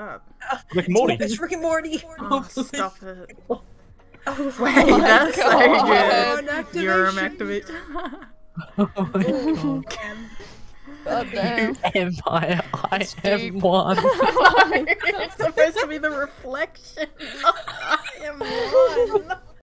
up. Rick and Morty. It's Rick and Morty. Oh, stop it. Oh, wait, oh that's so good. Urim activation. Oh my god. Oh, damn. Empire, I have won. It's supposed to be the reflection. I am one.